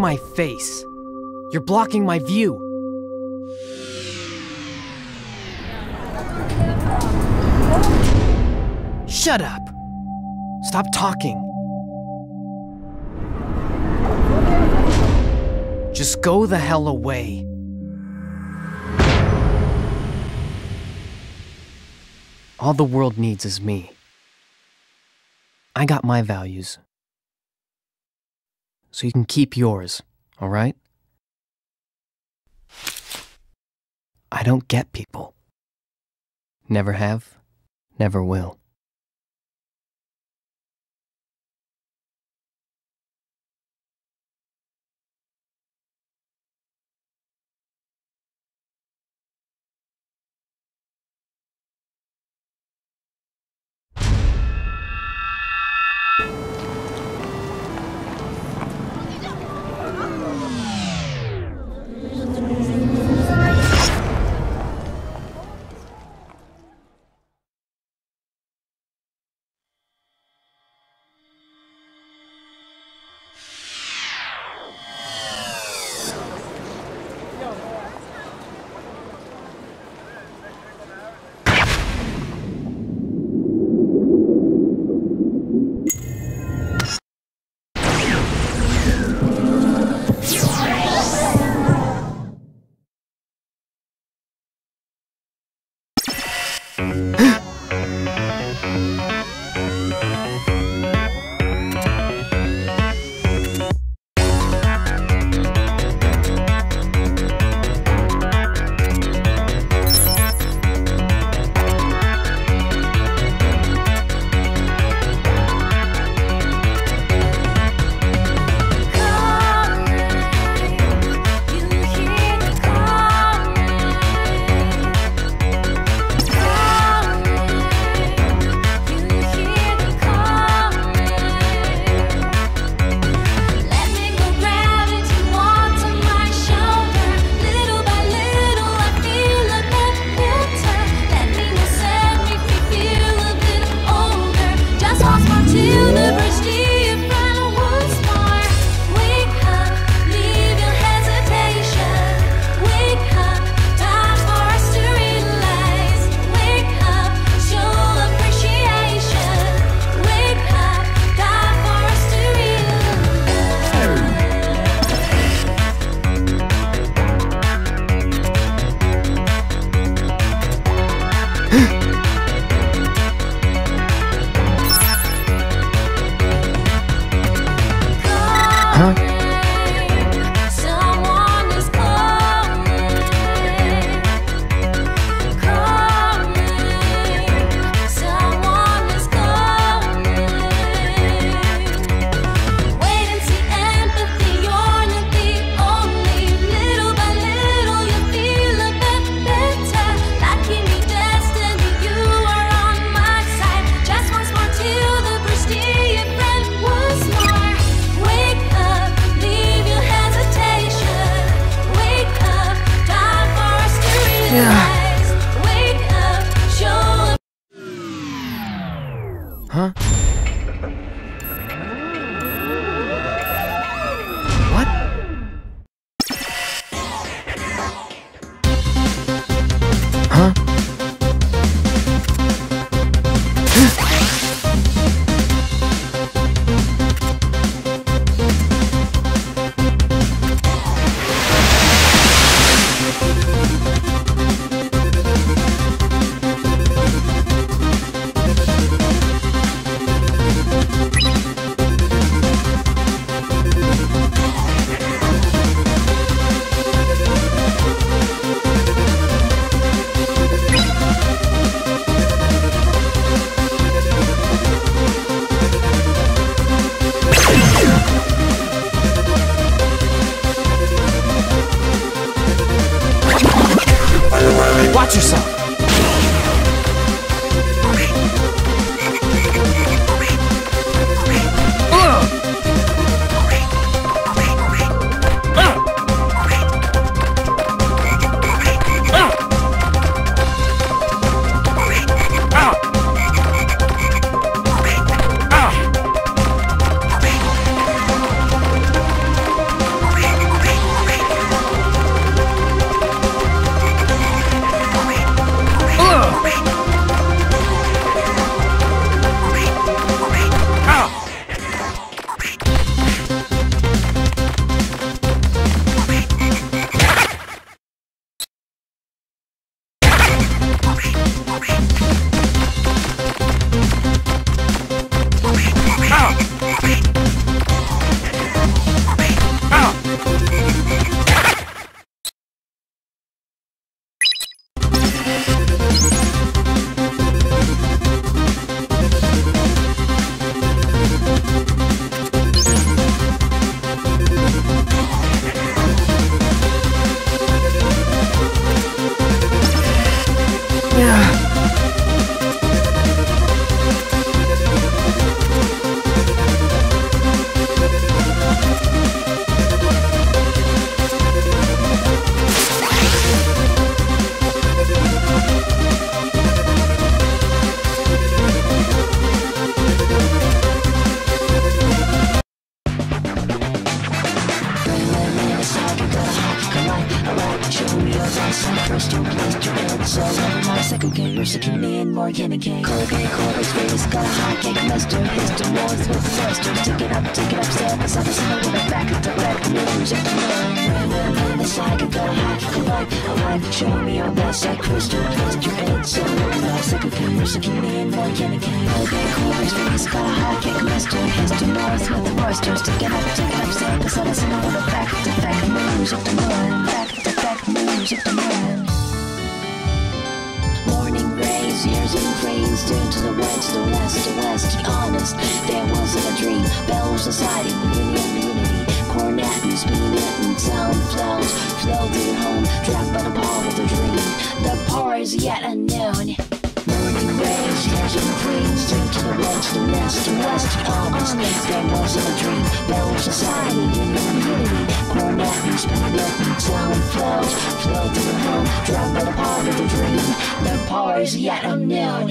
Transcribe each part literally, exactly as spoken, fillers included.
my face! You're blocking my view! Shut up! Stop talking! Just go the hell away! All the world needs is me. I got my values. So you can keep yours, alright? I don't get people. Never have, never will. cells every time second gators, so keep me in more game and game. Colgate, Corvus, Vegas, got a hot cake, mustard, history, wars with the thruster. Take it up, take it up, sell myself a single woman back at the back, the news at the line. This I could go hide, could life, alive, show me on that side, crystal, twist your head, so every time second gators, so keep me in more game and game. Colgate, Corvus, Vegas, got a hot cake, mustard, history, wars with the thrusters. Take it up, take it up, sell myself a single woman back at the back, the news at the line. Back at the back, the news at the line. Years and cranes, due to the west, the west, the west. To be honest, there wasn't a dream. Bell society, union, unity. Cornet and spinet and sound flows, flow to the home, trapped by the power of the dream. The power is yet unknown. Morning rays, years and cranes, due to the west, the west, the west. To be honest, there wasn't a dream. Bell society, union, unity. Cornet and spinet and sound flows, flow to the home, trapped by the power of the dream. The power is yet unknown.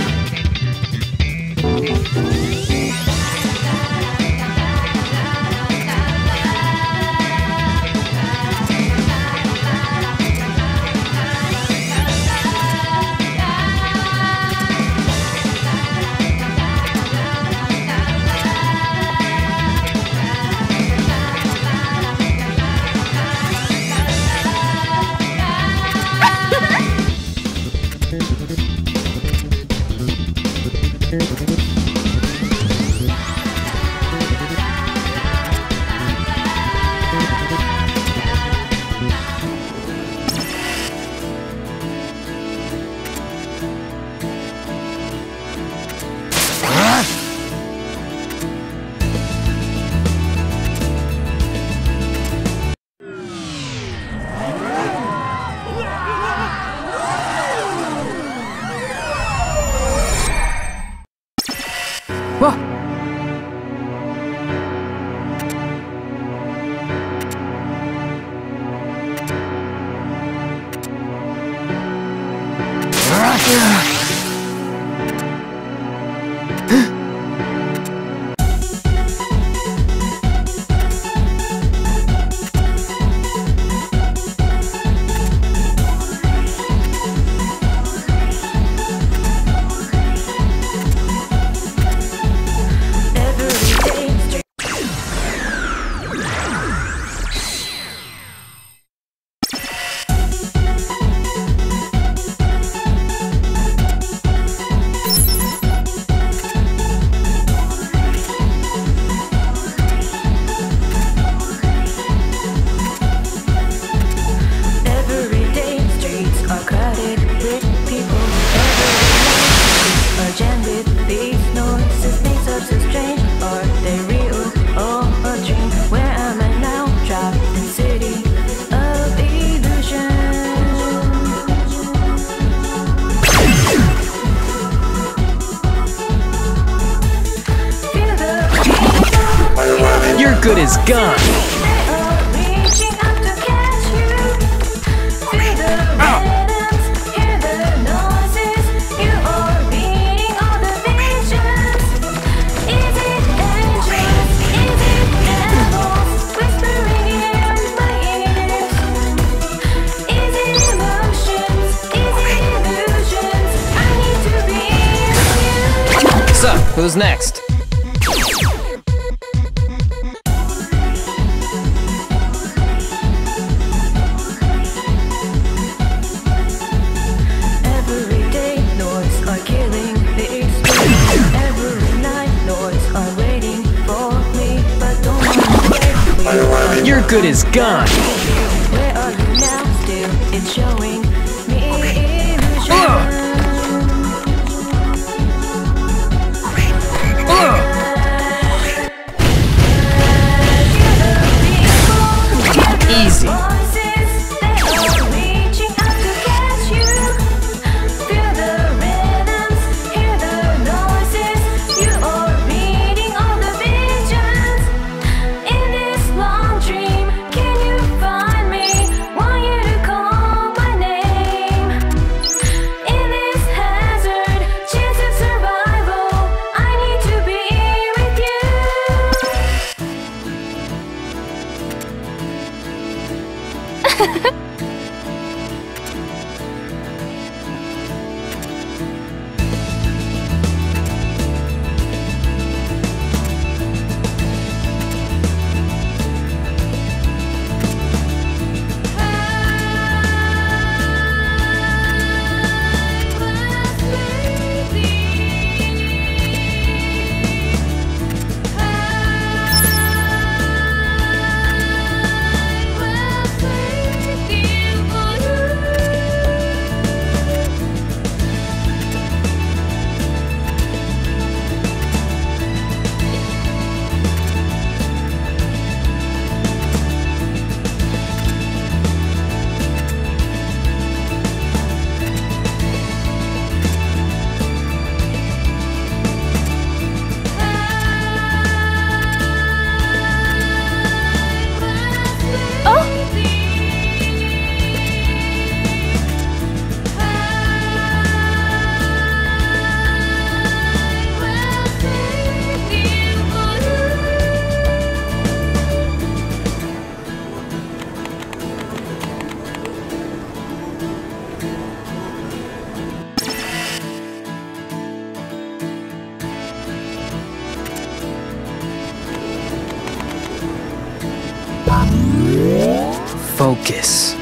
Good is gone. So, who's next? Your good is gone. Where are you now? Still it's showing me illusion. Uh. Uh. Uh. Easy. Feel the rhythms, hear the noises. You are beating all the beats. focus.